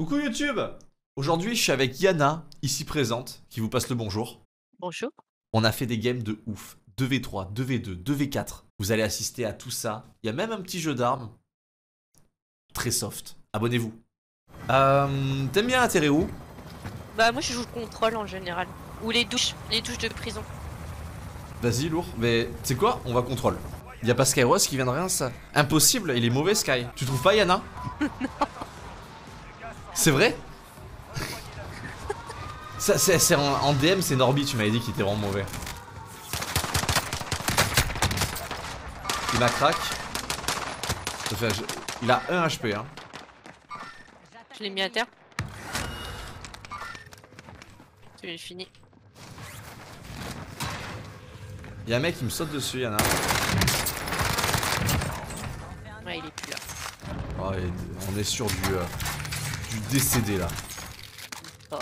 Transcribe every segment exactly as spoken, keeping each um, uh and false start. Coucou YouTube. Aujourd'hui je suis avec Yana, ici présente, qui vous passe le bonjour. Bonjour. On a fait des games de ouf, deux v trois, deux v deux, deux v quatre. Vous allez assister à tout ça. Il y a même un petit jeu d'armes. Très soft, abonnez-vous. euh, T'aimes bien Atéreo? Bah moi je joue le contrôle en général. Ou les douches, les douches de prison. Vas-y lourd, mais tu sais quoi, on va contrôle. Il y a pas Skyros qui vient de rien ça. Impossible, il est mauvais Sky. Tu trouves pas Yana? Non. C'est vrai? Ça, c'est en, en D M, c'est Norby, tu m'avais dit qu'il était vraiment mauvais. Il m'a crack. Enfin, je, il a un H P, hein. Je l'ai mis à terre. Tu l'as fini. Y'a un mec qui me saute dessus, Yana. Ouais, il est plus là. Oh, on est sur du... Euh... du décédé là. Ouais.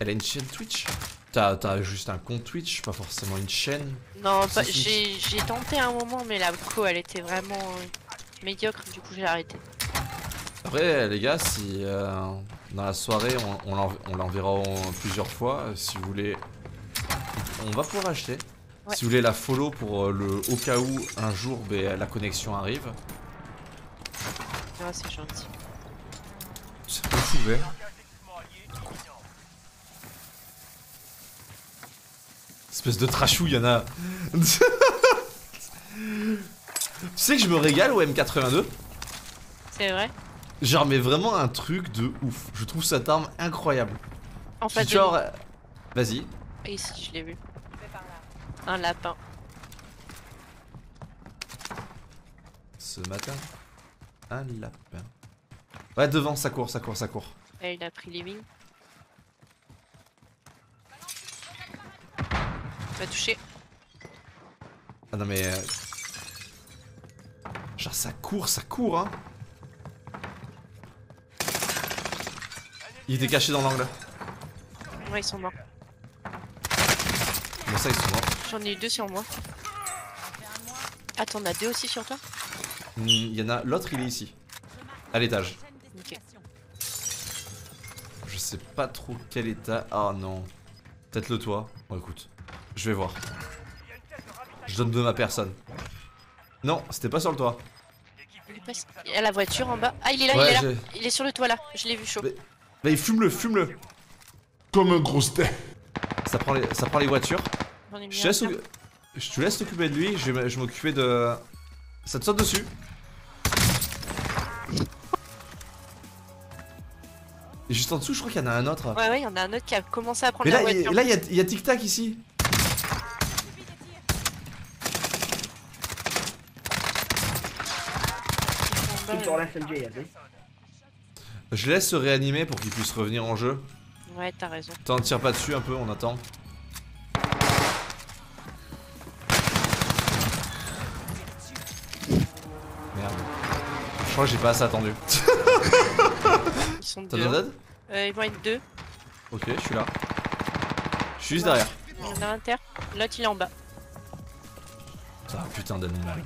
Elle a une chaîne Twitch? T'as juste un compte Twitch, pas forcément une chaîne? Non, bah, j'ai tenté un moment, mais la co elle était vraiment euh, médiocre, du coup j'ai arrêté. Après, les gars, si euh, dans la soirée on, on l'enverra plusieurs fois, si vous voulez, on va pouvoir acheter. Ouais. Si vous voulez la follow pour euh, le au cas où un jour bah, la connexion arrive. Ah, c'est gentil. C'est pas ouvert. Espèce de trashou, Yana. Tu sais que je me régale au M quatre-vingt-deux. C'est vrai. Genre, mais vraiment un truc de ouf. Je trouve cette arme incroyable. En fait, genre. Vas-y. Ici, je l'ai vu. Un lapin. Ce matin. Un lapin. Ouais, devant, ça court, ça court, ça court. Ouais, il a pris les mines. Il m'a touché. Ah non mais... Euh... Genre ça court, ça court hein. Il était caché dans l'angle. Ouais, ils sont morts. Bon ça, ils sont morts. J'en ai eu deux sur moi. Attends, on a deux aussi sur toi? Il mmh, y en a... L'autre, il est ici. À l'étage. Okay. Je sais pas trop quel état. Ah non. Peut-être le toit. Bon écoute, je vais voir. Je donne de ma personne. Non, c'était pas sur le toit. Il y a la voiture en bas. Ah il est là, ouais, il est là. Il est sur le toit là. Je l'ai vu chaud. Mais, mais fume-le, fume-le. Comme un gros steak. Ça prend les, ça prend les voitures. Je te, laisse, je te laisse t'occuper de lui. Je vais, je m'occuper de. Ça te saute dessus. Juste en dessous, je crois qu'il y en a un autre. Ouais, ouais, il y en a un autre qui a commencé à prendre la voiture. Mais là, il y a Tic Tac ici. Je laisse se réanimer pour qu'il puisse revenir en jeu. Ouais, t'as raison. T'en tires pas dessus un peu, on attend. Merde. Je crois que j'ai pas assez attendu. Ils sont deux. Euh, ils vont être deux. Ok, je suis là. Je suis juste derrière. Il y en a un à terre. L'autre il est en bas. C'est un putain d'animal.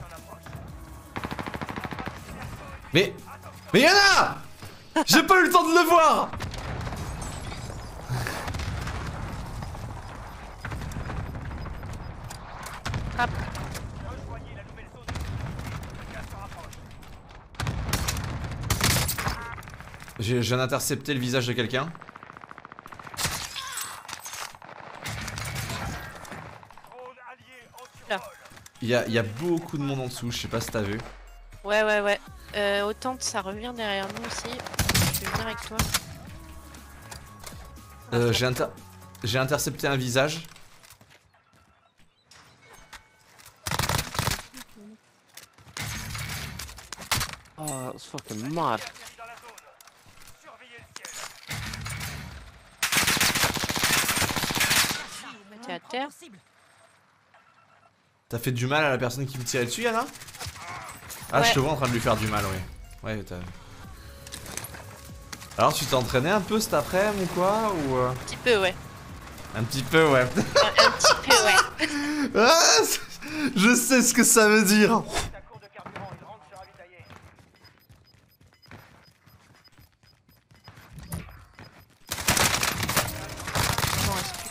Mais. Mais Yana! J'ai pas eu le temps de le voir! Hop. Je viens d'intercepter le visage de quelqu'un. Il y a, y a beaucoup de monde en dessous, je sais pas si t'as vu. Ouais, ouais, ouais. Euh, autant ça revient derrière nous aussi. Je vais venir avec toi. Euh, J'ai inter... j'ai intercepté un visage. Oh, that's fucking mad. À terre. T'as fait du mal à la personne qui me tirait dessus, Yana? Ah, ouais. Je te vois en train de lui faire du mal, oui. Ouais, t'as. Alors, tu t'es entraîné un peu cet après-midi ou quoi ou... Un petit peu, ouais. Un petit peu, ouais. Un, un petit peu, ouais. Ah, je sais ce que ça veut dire.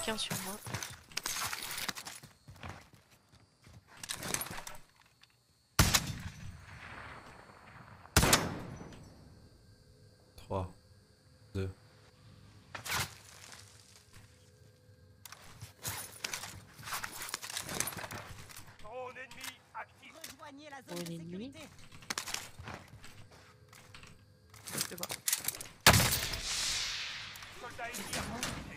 quelqu'un sur moi. trois, deux. Drone ennemi actif. Rejoignez la zone de sécurité. Je vois. Soldat ici à proximité.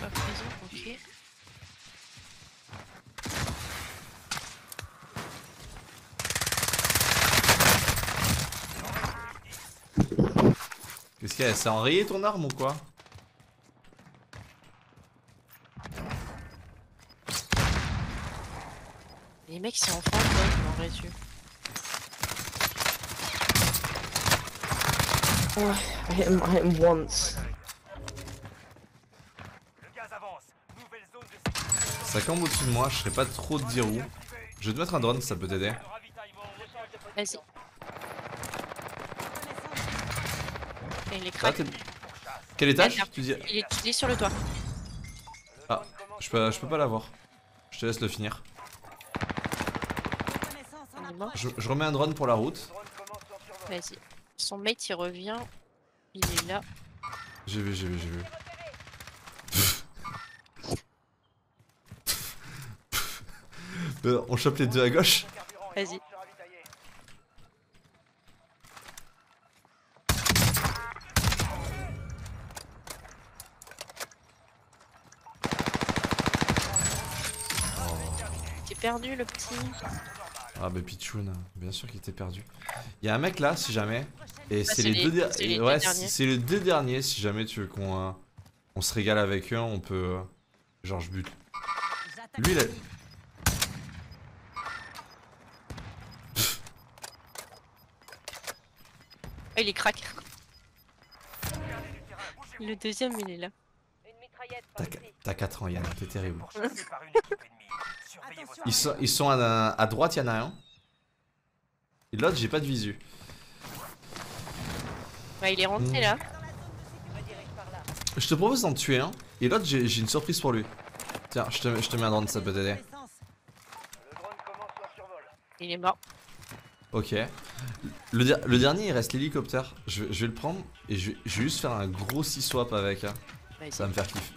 Pas prison, ok. Qu'est-ce qu'il y a? C'est enrayé ton arme ou quoi? Les mecs c'est en France, ouais, ils m'enrayent dessus. Oh, I hit him, I hit him once. Ça campe au-dessus de moi, je serais pas trop de dire où. Je vais te mettre un drone, ça peut t'aider. Vas-y. Il est crack. Quel étage tu dis... il, est, il est sur le toit. Ah, je peux, je peux pas l'avoir. Je te laisse le finir. Je, je remets un drone pour la route. Vas-y. Son mate il revient. Il est là. J'ai vu, j'ai vu, j'ai vu. On chope les deux à gauche. Vas-y. Perdu le petit. Ah bah Pichoun, bien sûr qu'il était perdu. Il y a un mec là si jamais. Et bah, c'est les, les deux, der les ouais, deux derniers. C'est les deux derniers si jamais tu veux qu'on euh, on se régale avec eux, on peut... Euh, genre je bute. Lui là... Oh, il est crack. Le deuxième il est là. T'as quatre ans Yana, t'es terrible. Ils sont, ils sont à, à droite, il y en a un. Et l'autre, j'ai pas de visu. Ouais, il est rentré mmh. là. Je te propose d'en tuer un. Hein. Et l'autre, j'ai une surprise pour lui. Tiens, je te, je te mets un drone, ça peut t'aider. Il est mort. Ok. Le, le dernier, il reste l'hélicoptère. Je, je vais le prendre et je, je vais juste faire un gros six swap avec. Hein. Ça va me faire kiffer.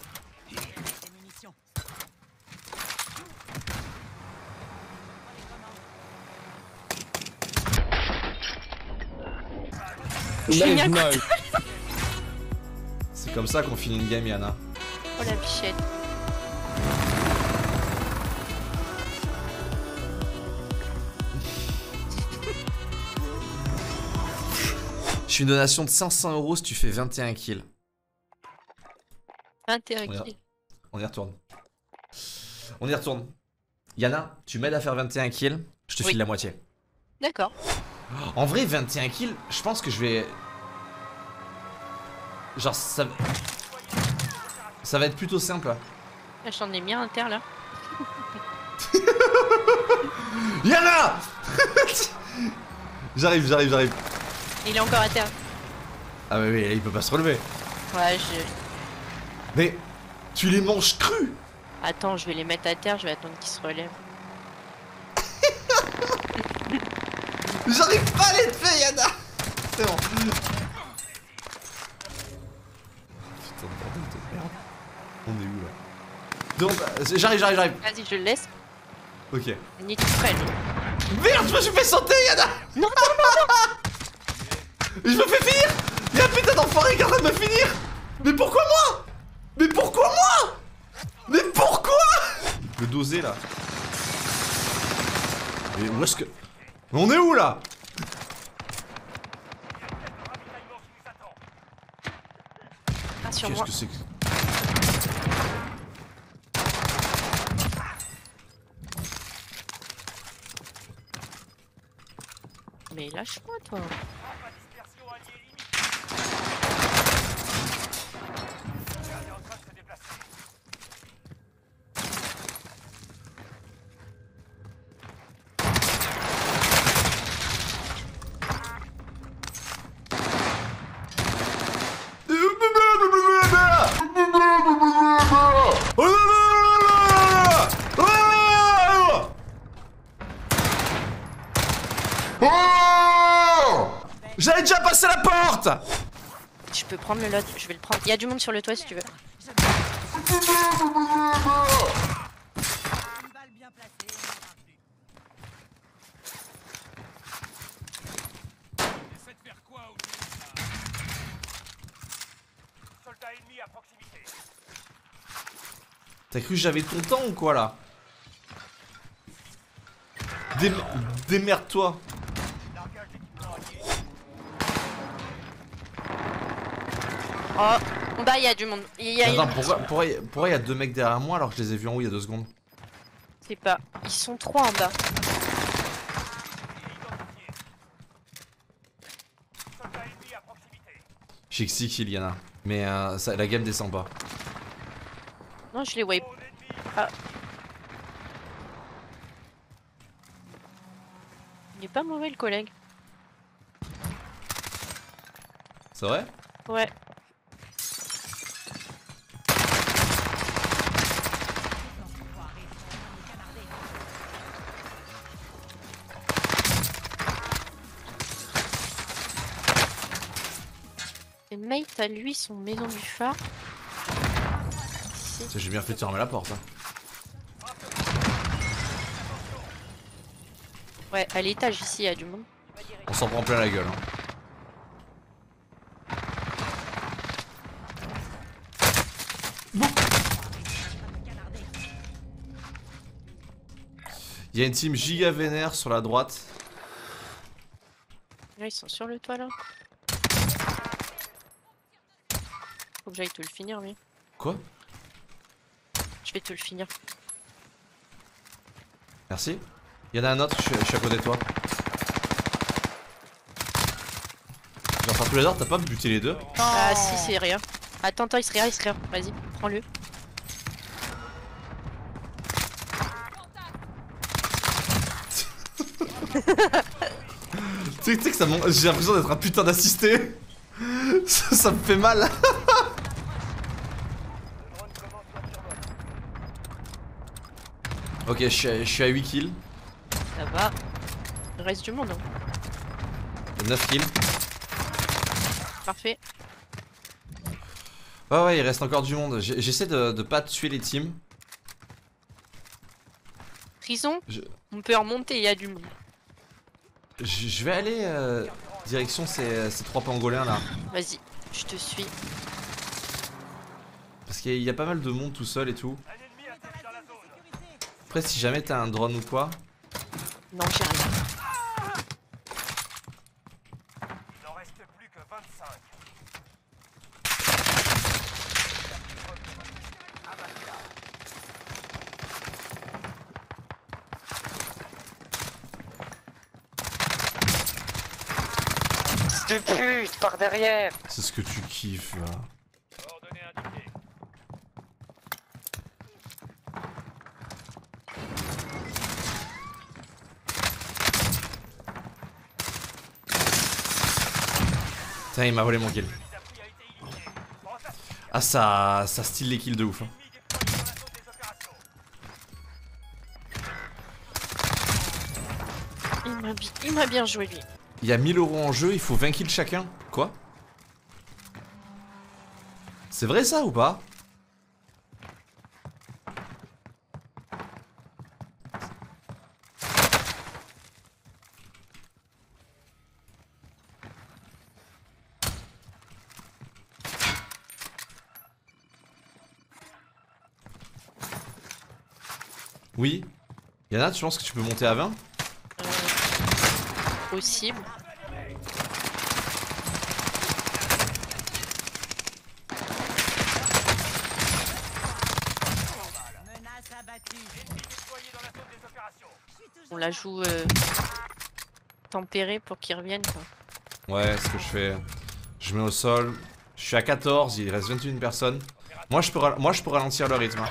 C'est comme ça qu'on finit une game, Yana. Oh la bichette. Je suis une donation de cinq cents euros si tu fais vingt et un kills. vingt et un kills. On y retourne. On y retourne. Yana, tu m'aides à faire vingt et un kills, je te oui. file la moitié. D'accord. En vrai, vingt et un kills, je pense que je vais... Genre, ça... Ça va être plutôt simple. J'en ai mis un inter, là. Yana. J'arrive, j'arrive, j'arrive. Il est encore à terre. Ah mais oui, il peut pas se relever. Ouais, je... Mais... Tu les manges crus. Attends, je vais les mettre à terre, je vais attendre qu'ils se relèvent. J'arrive pas à les tuer, Yana. C'est bon. Putain de bordel de merde. On est où là? Donc, j'arrive, j'arrive, j'arrive. Vas-y, je le laisse. Ok. Ni tu freines. Merde, je me suis fait sauter, Yana. Non, non, non, non. Je me fais finir. Y'a putain d'enfoiré qui est en train de me finir. Mais pourquoi moi? Mais pourquoi moi? Mais pourquoi? Le doser là. Mais où est-ce que... On est où là? Ah, sur moi. Qu'est-ce que c'est que... Mais lâche-moi toi. Oh, j'avais déjà passé la porte. Je peux prendre le lot, je vais le prendre. Il y a du monde sur le toit si tu veux. T'as cru que j'avais ton temps ou quoi là? Dém Démerde-toi. Oh, bah il y a du monde. Y a Attends, une... pourquoi, pourquoi, pourquoi y a deux mecs derrière moi alors que je les ai vus en haut il y a deux secondes? Je sais pas, ils sont trois en bas. J'ai que six kills, Yana. Mais euh, ça, la game descend pas. Non, je les wipe. Ah. Il est pas mauvais le collègue. C'est vrai? Ouais. Et mate à lui son maison du phare. J'ai bien fait de fermer la porte. Hein. Ouais, à l'étage ici, il y a du monde. On s'en prend plein la gueule. Hein. Bon. Il y a une team giga vénère sur la droite. Là, ils sont sur le toit là. Faut que j'aille tout le finir, lui. Quoi ? Je vais te le finir. Merci. Il y en a un autre, je, je suis à côté de toi. Genre par tous les autres, t'as pas buté les deux? Ah oh. Si, c'est rien. Attends, attends, il se réa, il se réa. Vas-y, prends-le. Tu sais que ça m'en... J'ai l'impression d'être un putain d'assisté. ça, ça me fait mal. Ok, je suis, à, je suis à huit kills. Ça va. Il reste du monde. Hein. neuf kills. Parfait. Ouais, ouais, il reste encore du monde. J'essaie de, de pas tuer les teams. Prison je... On peut remonter, il y a du monde. Je, je vais aller euh, direction ces, ces trois pangolins là. Vas-y, je te suis. Parce qu'il y, y a pas mal de monde tout seul et tout. Après, si jamais t'as un drone ou quoi. Non, j'ai rien. Il en reste plus que vingt-cinq. Fils de pute, par derrière. C'est ce que tu kiffes là. Putain, il m'a volé mon kill. Ah, ça, ça style les kills de ouf. Hein. Il m'a bien joué lui. Il y a mille euros en jeu, il faut vingt kills chacun. Quoi? C'est vrai ça ou pas? Oui. Yana, tu penses que tu peux monter à vingt? euh, Possible. On la joue euh, tempérée pour qu'ils reviennent quoi. Ouais, ce que je fais. Je mets au sol. Je suis à quatorze, il reste vingt-et-une personnes. Moi je peux, moi, je peux ralentir le rythme.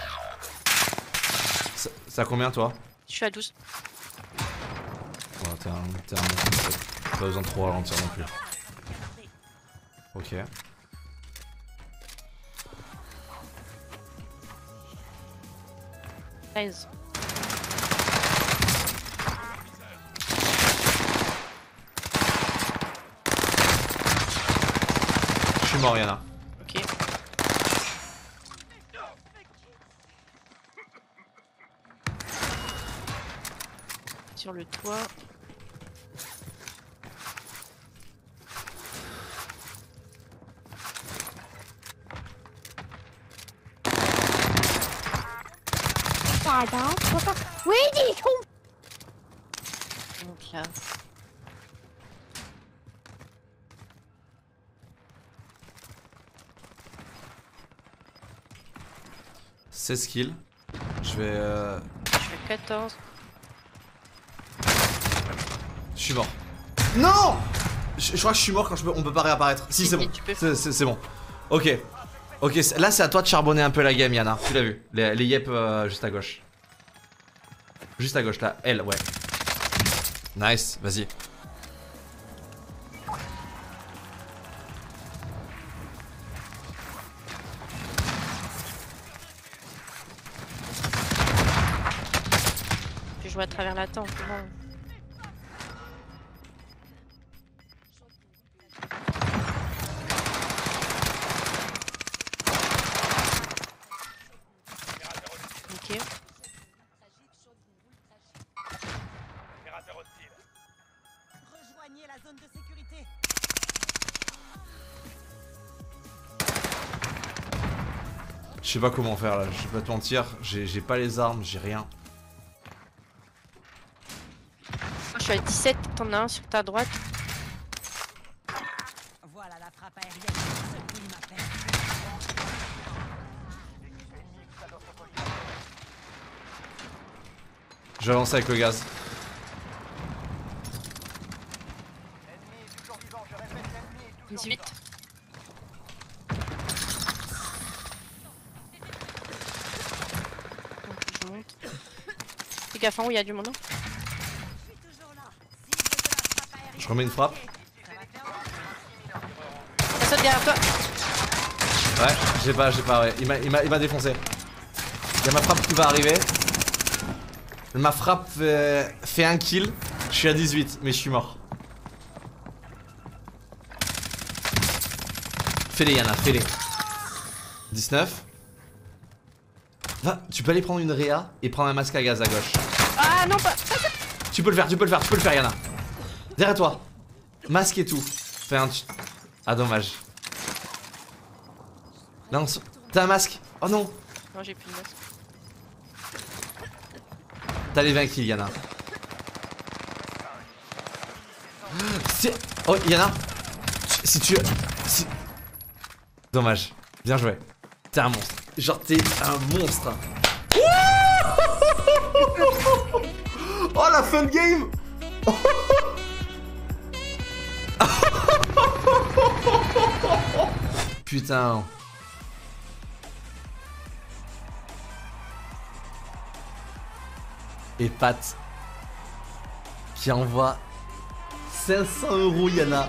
C'est à combien toi? Je suis à douze. Oh, t'es un, t'es un... Pas besoin de trop ralentir non plus. Ok. treize. mort, Yana. Ok. Sur le toit. Pardon, pourquoi... Oui, dis donc là. seize kills. Je vais... Euh... Je fais quatorze. Je suis mort. Non, je, je crois que je suis mort quand je peux, on peut pas réapparaître. Si, c'est bon. C'est bon. Ok. Ok, là c'est à toi de charbonner un peu la game, Yana. Tu l'as vu. Les, les yep euh, juste à gauche. Juste à gauche là. Elle, ouais. Nice, vas-y. Je joue à travers la tente, c'est bon. Je sais pas comment faire là, je vais pas te mentir, j'ai pas les armes, j'ai rien. Je suis à dix-sept, t'en as un sur ta droite. Voilà la frappe aérienne. Je vais avancer avec le gaz. dix-huit. Gaffe en haut, il y a du monde. Je remets une frappe. Ça saute derrière toi. Ouais, j'ai pas, j'ai pas, ouais. Il m'a défoncé. Il y a ma frappe qui va arriver. Ma frappe fait, fait un kill. Je suis à dix-huit, mais je suis mort. Fais-les, Yana, fais-les. dix-neuf. Va, tu peux aller prendre une réa et prendre un masque à gaz à gauche. Ah non, pas. Tu peux le faire, tu peux le faire, tu peux le faire, Yana. Derrière toi. Masque et tout. Fais un. Ah, dommage. Là, on se. T'as un masque. Oh non. Non, j'ai plus de masque. T'as les vingt kills, Yana. Oh, Yana. Si tu. Si... Dommage. Bien joué. T'es un monstre. Genre t'es un monstre. Oh la fun game. Putain. Et Pat qui envoie cinq cents euros, Yana.